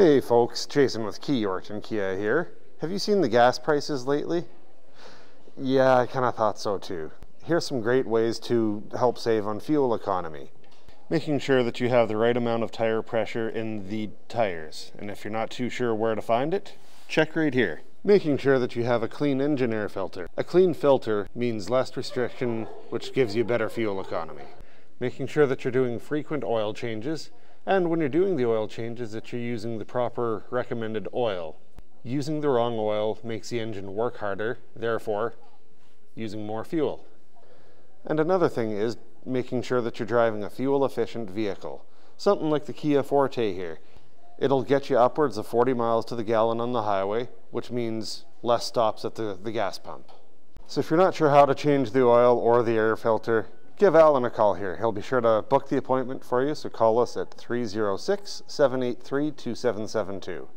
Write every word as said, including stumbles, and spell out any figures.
Hey folks, Jason with Key Yorkton Kia here. Have you seen the gas prices lately? Yeah, I kind of thought so too. Here's some great ways to help save on fuel economy. Making sure that you have the right amount of tire pressure in the tires. And if you're not too sure where to find it, check right here. Making sure that you have a clean engine air filter. A clean filter means less restriction, which gives you better fuel economy. Making sure that you're doing frequent oil changes, and when you're doing the oil changes that you're using the proper recommended oil. Using the wrong oil makes the engine work harder, therefore using more fuel. And another thing is making sure that you're driving a fuel-efficient vehicle. Something like the Kia Forte here. It'll get you upwards of forty miles to the gallon on the highway, which means less stops at the, the gas pump. So if you're not sure how to change the oil or the air filter, give Alan a call here. He'll be sure to book the appointment for you, so call us at three oh six, seven eight three, two seven seven two.